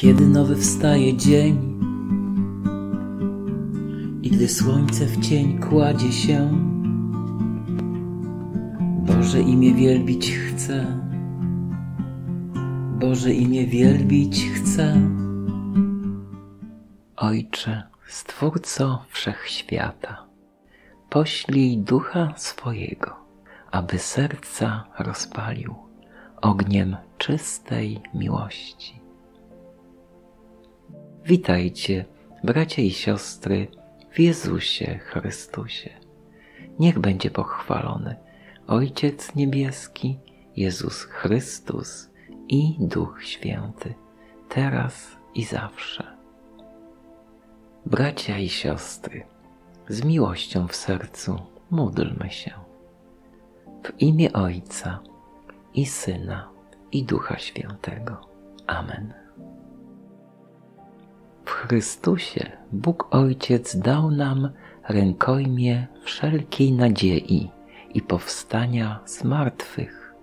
Kiedy nowy wstaje dzień i gdy słońce w cień kładzie się, Boże imię wielbić chcę, Boże imię wielbić chcę. Ojcze, Stwórco Wszechświata, poślij Ducha swojego, aby serca rozpalił ogniem czystej miłości. Witajcie, bracia i siostry, w Jezusie Chrystusie. Niech będzie pochwalony Ojciec Niebieski, Jezus Chrystus i Duch Święty, teraz i zawsze. Bracia i siostry, z miłością w sercu módlmy się. W imię Ojca i Syna, i Ducha Świętego. Amen. W Chrystusie Bóg Ojciec dał nam rękojmie wszelkiej nadziei i powstania z martwych.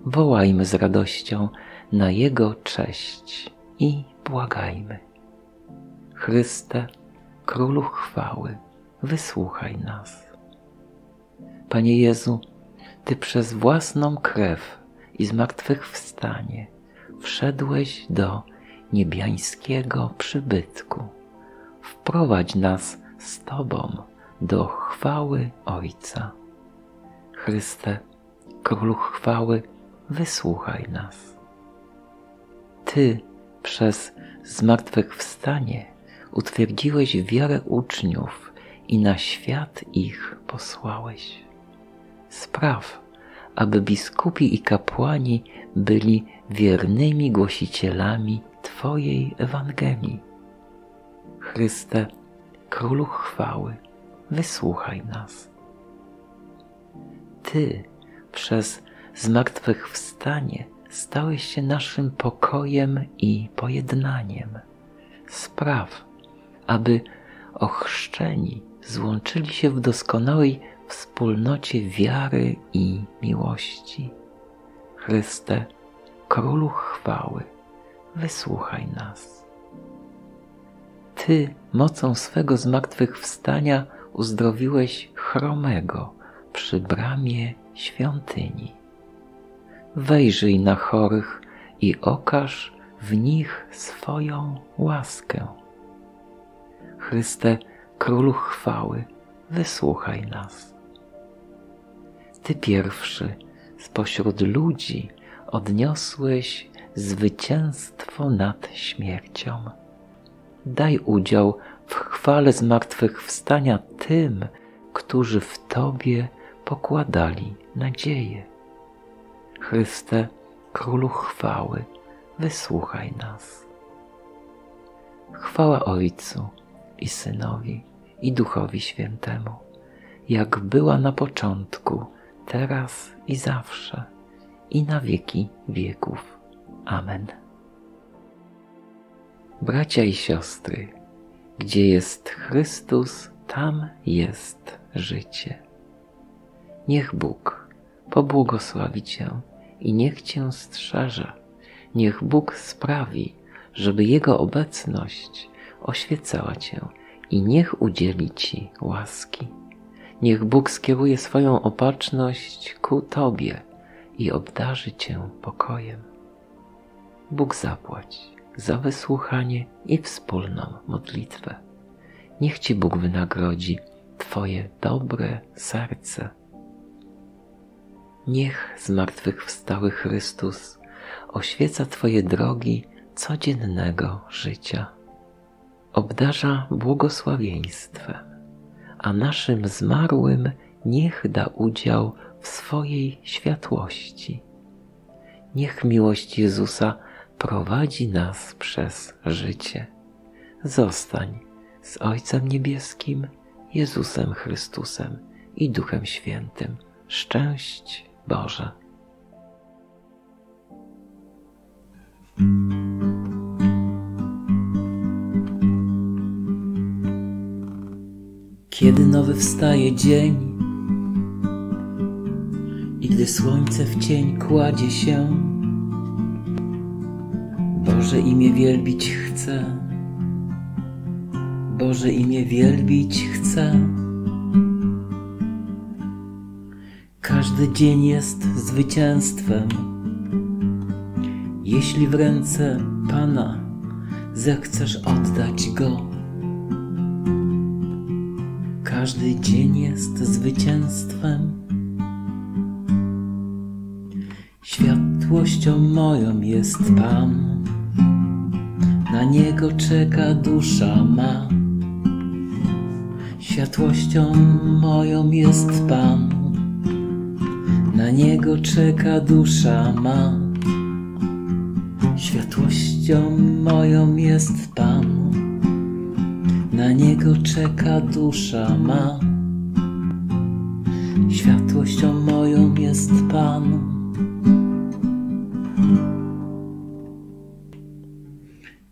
Wołajmy z radością na Jego cześć i błagajmy. Chryste, Królu chwały, wysłuchaj nas. Panie Jezu, Ty przez własną krew i zmartwychwstanie wszedłeś do niebiańskiego przybytku. Wprowadź nas z Tobą do chwały Ojca. Chryste, Królu chwały, wysłuchaj nas. Ty przez zmartwychwstanie utwierdziłeś wiarę uczniów i na świat ich posłałeś. Spraw, aby biskupi i kapłani byli wiernymi głosicielami Twojej Ewangelii. Chryste, Królu chwały, wysłuchaj nas. Ty przez zmartwychwstanie stałeś się naszym pokojem i pojednaniem. Spraw, aby ochrzczeni złączyli się w doskonałej wspólnocie wiary i miłości. Chryste, Królu chwały, wysłuchaj nas. Ty mocą swego zmartwychwstania uzdrowiłeś chromego przy bramie świątyni. Wejrzyj na chorych i okaż w nich swoją łaskę. Chryste, Królu chwały, wysłuchaj nas. Ty pierwszy spośród ludzi odniosłeś zwycięstwo nad śmiercią. Daj udział w chwale zmartwychwstania tym, którzy w Tobie pokładali nadzieję. Chryste, Królu chwały, wysłuchaj nas. Chwała Ojcu i Synowi, i Duchowi Świętemu, jak była na początku, teraz i zawsze, i na wieki wieków. Amen. Bracia i siostry, gdzie jest Chrystus, tam jest życie. Niech Bóg pobłogosławi Cię i niech Cię strzeże. Niech Bóg sprawi, żeby Jego obecność oświecała Cię i niech udzieli Ci łaski. Niech Bóg skieruje swoją opatrzność ku Tobie i obdarzy Cię pokojem. Bóg zapłać za wysłuchanie i wspólną modlitwę. Niech Ci Bóg wynagrodzi Twoje dobre serce. Niech zmartwychwstały Chrystus oświeca Twoje drogi codziennego życia. Obdarza błogosławieństwem, a naszym zmarłym niech da udział w swojej światłości. Niech miłość Jezusa prowadzi nas przez życie. Zostań z Ojcem Niebieskim, Jezusem Chrystusem i Duchem Świętym. Szczęść Boże! Kiedy nowy wstaje dzień i gdy słońce w cień kładzie się, Boże imię wielbić chcę, Boże imię wielbić chcę. Każdy dzień jest zwycięstwem, jeśli w ręce Pana zechcesz oddać Go. Każdy dzień jest zwycięstwem. Światłością moją jest Pan, na Niego czeka dusza ma. Światłością moją jest Pan, na Niego czeka dusza ma. Światłością moją jest Pan, na Niego czeka dusza ma. Światłością moją jest Pan.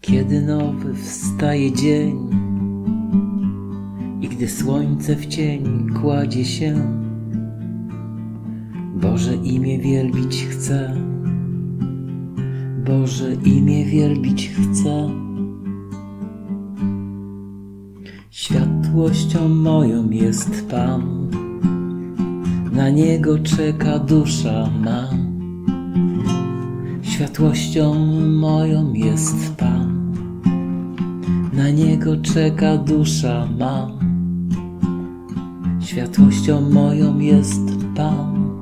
Kiedy nowy wstaje dzień i gdy słońce w cień kładzie się, Boże imię wielbić chcę, Boże imię wielbić chcę. Światłością moją jest Pan, na Niego czeka dusza ma. Światłością moją jest Pan, na Niego czeka dusza ma. Światłością moją jest Pan.